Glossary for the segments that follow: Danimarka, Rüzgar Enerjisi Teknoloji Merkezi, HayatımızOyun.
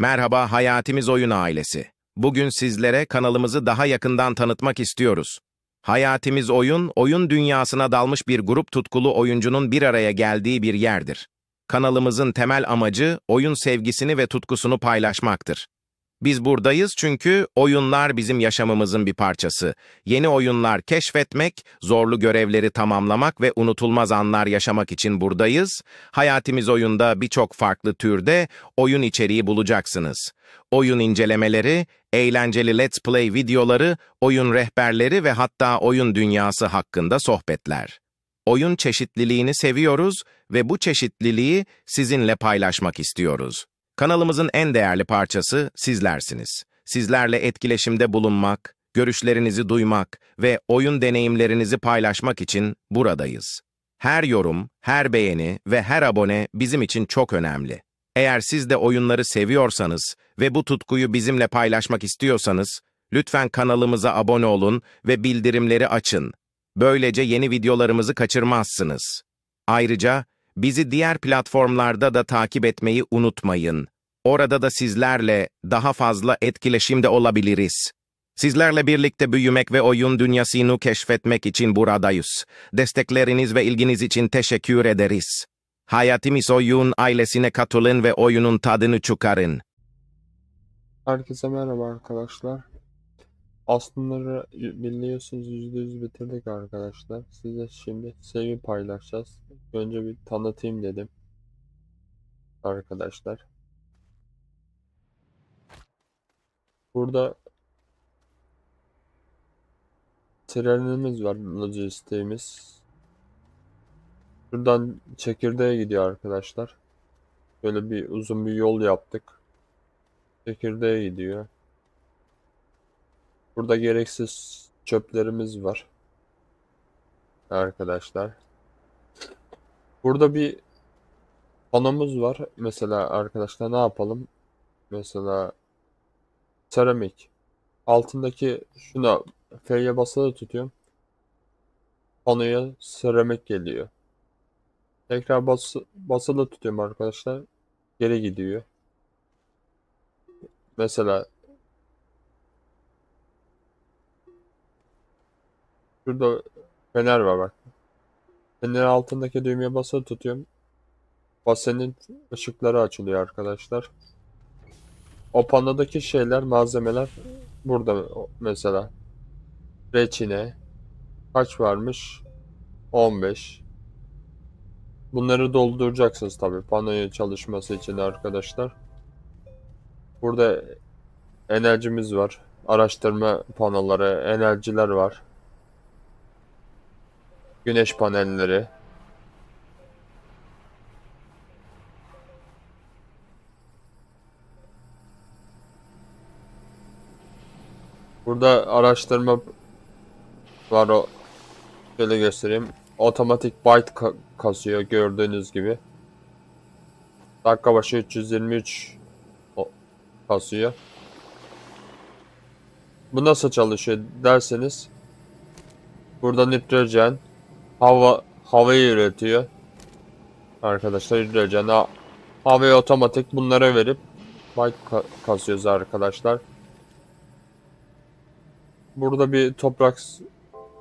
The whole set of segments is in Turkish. Merhaba Hayatımız Oyun ailesi. Bugün sizlere kanalımızı daha yakından tanıtmak istiyoruz. Hayatımız Oyun, oyun dünyasına dalmış bir grup tutkulu oyuncunun bir araya geldiği bir yerdir. Kanalımızın temel amacı oyun sevgisini ve tutkusunu paylaşmaktır. Biz buradayız çünkü oyunlar bizim yaşamımızın bir parçası. Yeni oyunlar keşfetmek, zorlu görevleri tamamlamak ve unutulmaz anlar yaşamak için buradayız. Hayatımız Oyun'da birçok farklı türde oyun içeriği bulacaksınız. Oyun incelemeleri, eğlenceli Let's Play videoları, oyun rehberleri ve hatta oyun dünyası hakkında sohbetler. Oyun çeşitliliğini seviyoruz ve bu çeşitliliği sizinle paylaşmak istiyoruz. Kanalımızın en değerli parçası sizlersiniz. Sizlerle etkileşimde bulunmak, görüşlerinizi duymak ve oyun deneyimlerinizi paylaşmak için buradayız. Her yorum, her beğeni ve her abone bizim için çok önemli. Eğer siz de oyunları seviyorsanız ve bu tutkuyu bizimle paylaşmak istiyorsanız, lütfen kanalımıza abone olun ve bildirimleri açın. Böylece yeni videolarımızı kaçırmazsınız. Ayrıca, bizi diğer platformlarda da takip etmeyi unutmayın. Orada da sizlerle daha fazla etkileşimde olabiliriz. Sizlerle birlikte büyümek ve oyun dünyasını keşfetmek için buradayız. Destekleriniz ve ilginiz için teşekkür ederiz. Hayatımız Oyun ailesine katılın ve oyunun tadını çıkarın. Herkese merhaba arkadaşlar. Aslında biliyorsunuz %100 bitirdik arkadaşlar. Size şimdi seviye paylaşacağız. Önce bir tanıtayım dedim arkadaşlar. Burada trenimiz var, lojistiğimiz. Buradan çekirdeğe gidiyor arkadaşlar. Böyle bir uzun bir yol yaptık. Çekirdeğe gidiyor. Burada gereksiz çöplerimiz var arkadaşlar. Burada bir panomuz var. Mesela arkadaşlar ne yapalım? Mesela seramik. Altındaki şuna F'ye basılı tutuyorum. Panoya seramik geliyor. Tekrar basılı tutuyorum arkadaşlar. Geri gidiyor. Mesela şurada fener var bak. Fenerin altındaki düğmeye basılı tutuyorum. Basenin ışıkları açılıyor arkadaşlar. O panodaki şeyler, malzemeler burada mesela. Reçine. Kaç varmış? 15. Bunları dolduracaksınız tabi panoya çalışması için arkadaşlar. Burada enerjimiz var. Araştırma panoları, enerjiler var. Güneş panelleri. Burada araştırma var, o şöyle göstereyim. Otomatik byte kasıyor gördüğünüz gibi. Dakika başı 323 kasıyor. Bu nasıl çalışıyor derseniz, burada nitrojen havayı üretiyor arkadaşlar. Hidrojen havayı otomatik bunlara verip byte kasıyoruz arkadaşlar. Burada bir toprak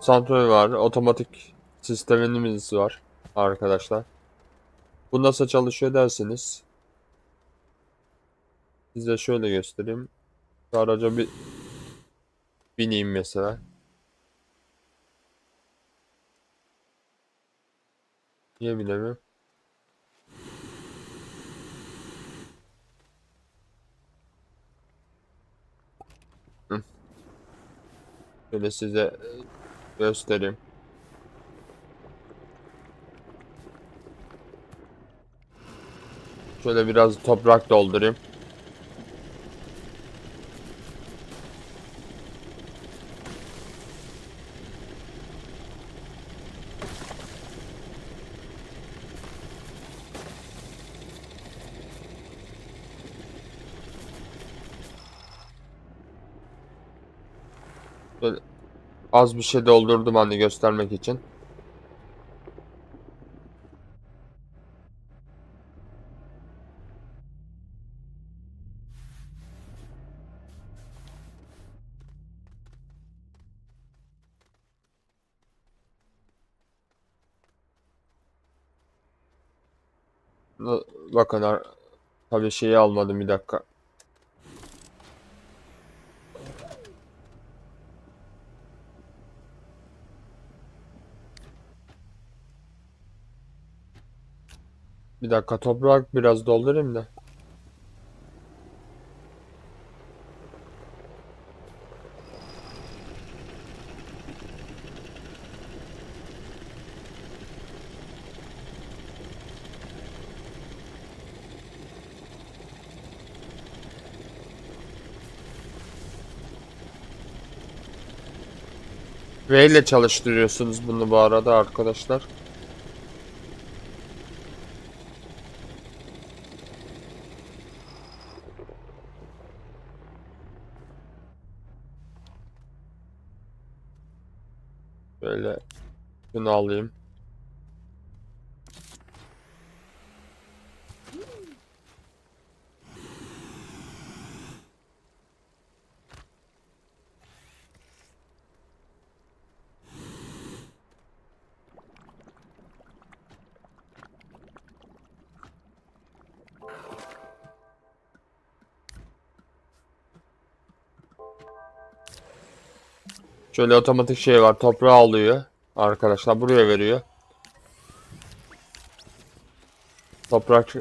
santrali var, otomatik sistemimiz var arkadaşlar. Bu nasıl çalışıyor derseniz, size şöyle göstereyim. Şu araca bir bineyim mesela. Niye bilemiyorum. Şöyle size göstereyim. Şöyle biraz toprak doldurayım. Az bir şey doldurdum hani göstermek için. Bakın tabii şeyi almadım, bir dakika. Bir dakika, toprak biraz doldurayım da. V ile çalıştırıyorsunuz bunu bu arada arkadaşlar. Böyle bunu alayım. Şöyle otomatik şey var, toprağı alıyor arkadaşlar, buraya veriyor. Toprak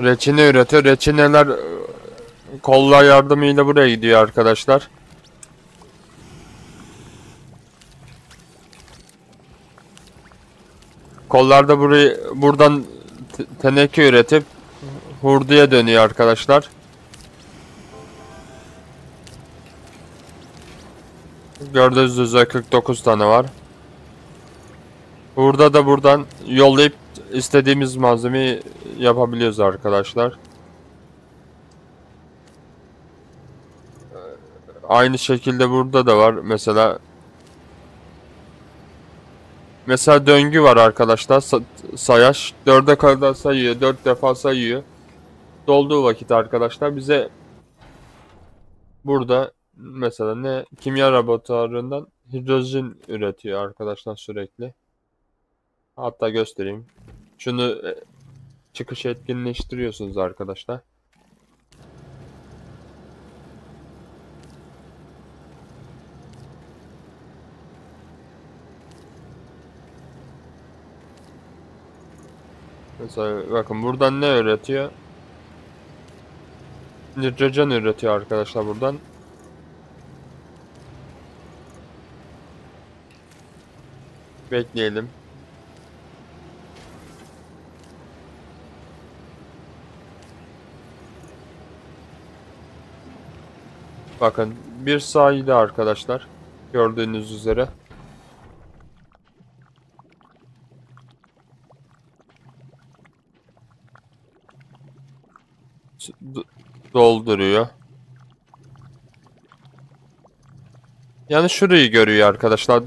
reçine üretiyor. Reçineler kollar yardımıyla buraya gidiyor arkadaşlar. Kollar da buradan teneke üretip hurduya dönüyor arkadaşlar. Gördüğünüz üzere 49 tane var. Burada da buradan yollayıp istediğimiz malzemeyi yapabiliyoruz arkadaşlar. Aynı şekilde burada da var mesela. Mesela döngü var arkadaşlar, sayaç 4'e kadar sayıyor, 4 defa sayıyor. Dolduğu vakit arkadaşlar bize burada mesela ne, kimya laboratuvarından hidrojen üretiyor arkadaşlar sürekli. Hatta göstereyim. Şunu çıkış etkinleştiriyorsunuz arkadaşlar. Mesela bakın buradan ne üretiyor? Nitrojen üretiyor arkadaşlar buradan. Bekleyelim. Bakın bir sayıda arkadaşlar, gördüğünüz üzere. Dolduruyor. Yani şurayı görüyor arkadaşlar.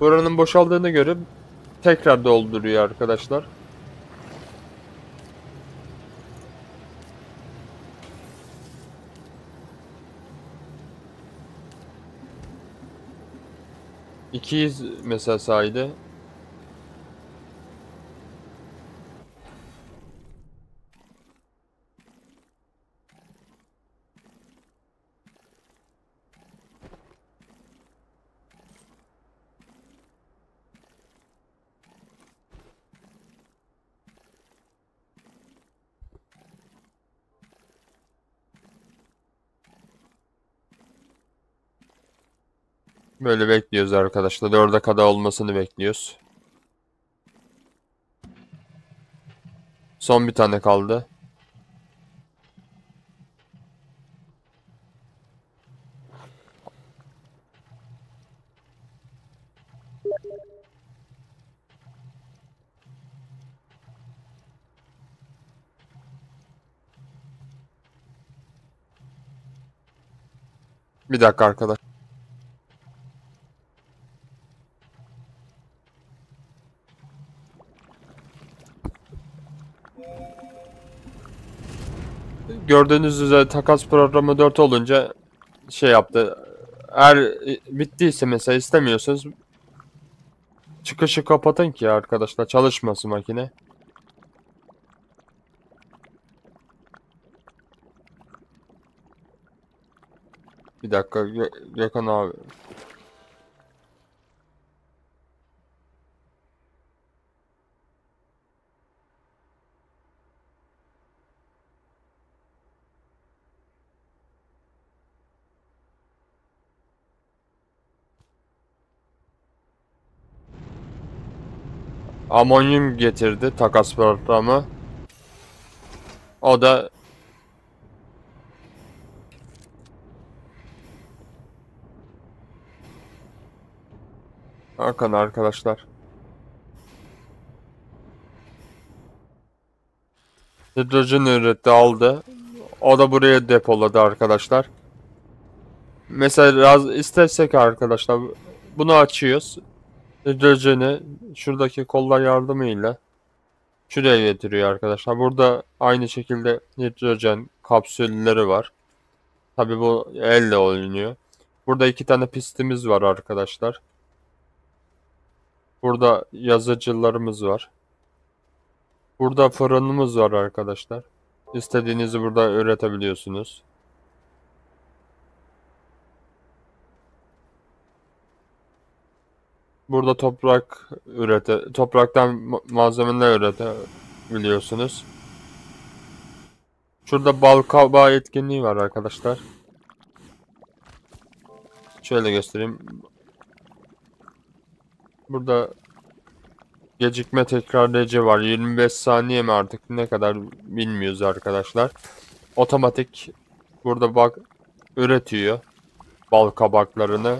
Buranın boşaldığını görüp tekrar dolduruyor arkadaşlar. İkiyiz mesela sayede. Böyle bekliyoruz arkadaşlar. 4'e kadar olmasını bekliyoruz. Son bir tane kaldı. Bir dakika arkadaş. Gördüğünüz üzere takas programı 4 olunca şey yaptı. Eğer bittiyse mesela istemiyorsanız çıkışı kapatın ki arkadaşlar çalışmasın makine. Bir dakika Gökhan abi. Amonyum getirdi takas programı. O da Hakan arkadaşlar. Hidrojen üretti, aldı. O da buraya depoladı arkadaşlar. Mesela istersek arkadaşlar bunu açıyoruz. Hidrojeni şuradaki kollar yardımıyla şuraya getiriyor arkadaşlar. Burada aynı şekilde hidrojen kapsülleri var. Tabi bu elle oynuyor. Burada 2 tane pistimiz var arkadaşlar. Burada yazıcılarımız var. Burada fırınımız var arkadaşlar. İstediğinizi burada üretebiliyorsunuz. Burada toprak topraktan malzemeler üretebiliyorsunuz. Şurada bal kabağı etkinliği var arkadaşlar. Şöyle göstereyim. Burada gecikme tekrarlayıcı var. 25 saniye mi artık ne kadar bilmiyoruz arkadaşlar. Otomatik burada bak üretiyor bal kabaklarını.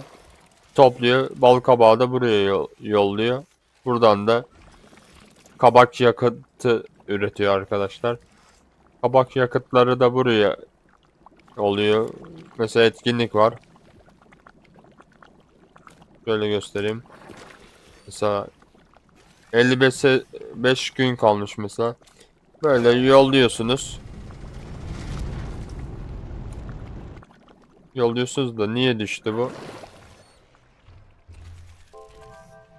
Topluyor. Bal kabağı da buraya yolluyor. Buradan da kabak yakıtı üretiyor arkadaşlar. Kabak yakıtları da buraya oluyor. Mesela etkinlik var. Şöyle göstereyim. Mesela 55'e 5 gün kalmış mesela. Böyle yolluyorsunuz. Yolluyorsunuz da niye düştü bu?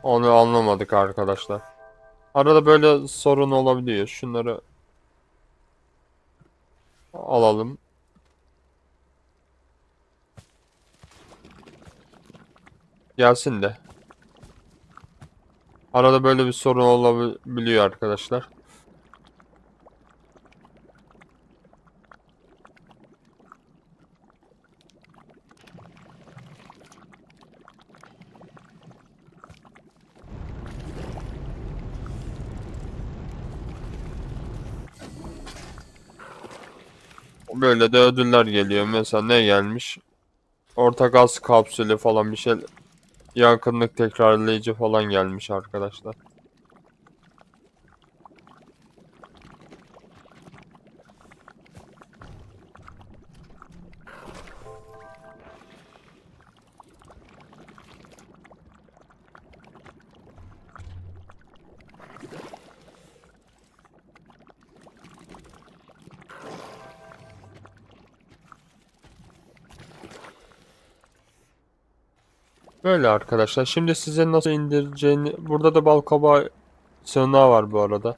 Onu anlamadık arkadaşlar. Arada böyle sorun olabiliyor. Şunları alalım. Gelsin de. Arada böyle bir sorun olabiliyor arkadaşlar. Böyle de ödüller geliyor. Mesela ne gelmiş? Orta gaz kapsülü falan bir şey. Yakınlık tekrarlayıcı falan gelmiş arkadaşlar. Böyle arkadaşlar. Şimdi size nasıl indireceğini... Burada da balkabağı sığınağı var bu arada.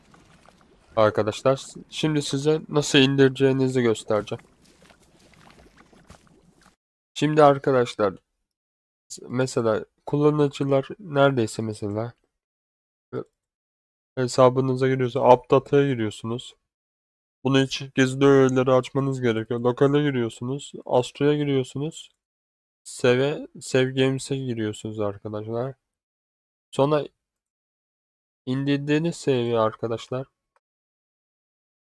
Arkadaşlar. Şimdi size nasıl indireceğinizi göstereceğim. Şimdi arkadaşlar. Mesela kullanıcılar neredeyse mesela. Hesabınıza giriyorsunuz. Update'a giriyorsunuz. Bunun için gizli öğeleri açmanız gerekiyor. Lokale giriyorsunuz. Astro'ya giriyorsunuz. Sevgames'e giriyorsunuz arkadaşlar. Sonra indirdiğiniz seviye arkadaşlar.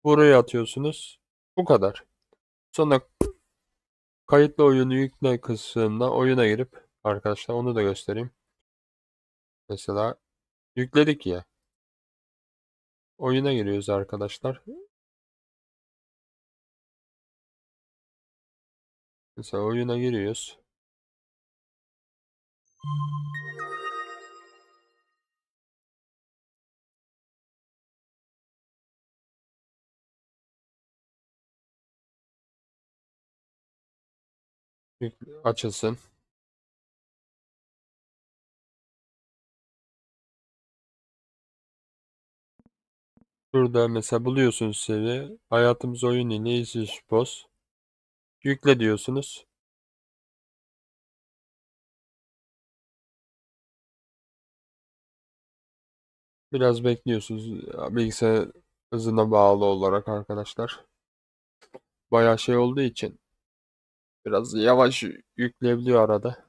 Buraya atıyorsunuz. Bu kadar. Sonra kayıtlı oyunu yükle kısmında oyuna girip arkadaşlar onu da göstereyim. Mesela yükledik ya. Oyuna giriyoruz arkadaşlar. Mesela oyuna giriyoruz. Açılsın. Burada mesela buluyorsunuz seviye. Hayatımız oyun ile izleyici poz. Yükle diyorsunuz. Biraz bekliyorsunuz. Bilgisayar hızına bağlı olarak arkadaşlar. Bayağı şey olduğu için biraz yavaş yükleyebiliyor arada.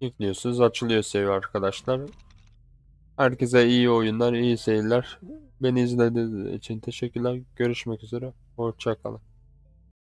Yüklüyorsunuz, açılıyor seviye arkadaşlar. Herkese iyi oyunlar, iyi seyirler. Beni izlediğiniz için teşekkürler. Görüşmek üzere. Hoşça kalın.